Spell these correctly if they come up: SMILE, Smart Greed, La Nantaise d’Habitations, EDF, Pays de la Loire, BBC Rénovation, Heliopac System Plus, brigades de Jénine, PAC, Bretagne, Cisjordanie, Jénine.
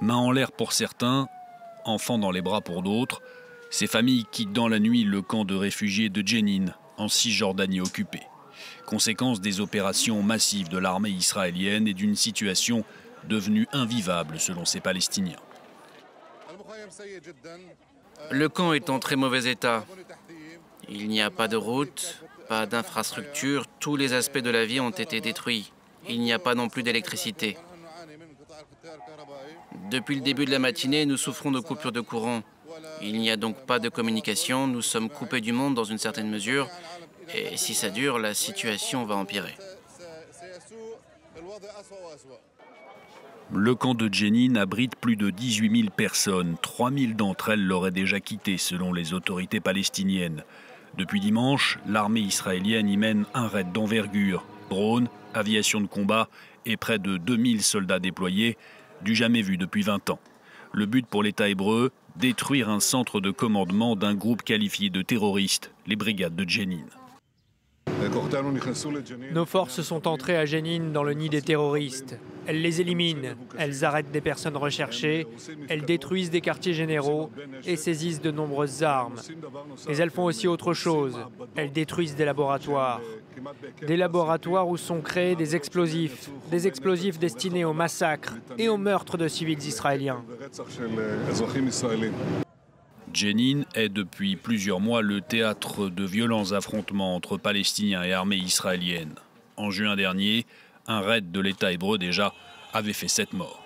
Mains en l'air pour certains, enfants dans les bras pour d'autres, ces familles quittent dans la nuit le camp de réfugiés de Jénine, en Cisjordanie occupée. Conséquence des opérations massives de l'armée israélienne et d'une situation devenue invivable selon ces Palestiniens. Le camp est en très mauvais état. Il n'y a pas de route, pas d'infrastructure, tous les aspects de la vie ont été détruits. Il n'y a pas non plus d'électricité. Depuis le début de la matinée, nous souffrons de coupures de courant. Il n'y a donc pas de communication, nous sommes coupés du monde dans une certaine mesure, et si ça dure, la situation va empirer. Le camp de Jénine abrite plus de 18 000 personnes. 3 000 d'entre elles l'auraient déjà quitté, selon les autorités palestiniennes. Depuis dimanche, l'armée israélienne y mène un raid d'envergure. Drones, aviation de combat et près de 2000 soldats déployés, du jamais vu depuis 20 ans. Le but pour l'État hébreu, détruire un centre de commandement d'un groupe qualifié de terroriste, les brigades de Jénine. Nos forces sont entrées à Jénine dans le nid des terroristes. Elles les éliminent, elles arrêtent des personnes recherchées, elles détruisent des quartiers généraux et saisissent de nombreuses armes. Mais elles font aussi autre chose, elles détruisent des laboratoires où sont créés des explosifs destinés au massacre et au meurtre de civils israéliens. Jénine est depuis plusieurs mois le théâtre de violents affrontements entre Palestiniens et armée israélienne. En juin dernier, un raid de l'État hébreu déjà avait fait 7 morts.